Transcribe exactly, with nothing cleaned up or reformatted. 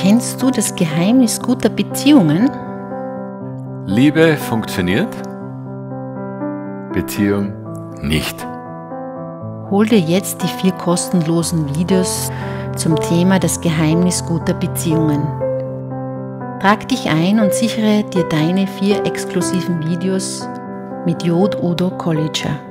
Kennst du das Geheimnis guter Beziehungen? Liebe funktioniert, Beziehung nicht. Hol dir jetzt die vier kostenlosen Videos zum Thema das Geheimnis guter Beziehungen. Trag dich ein und sichere dir deine vier exklusiven Videos mit Yod Udo Kolitscher.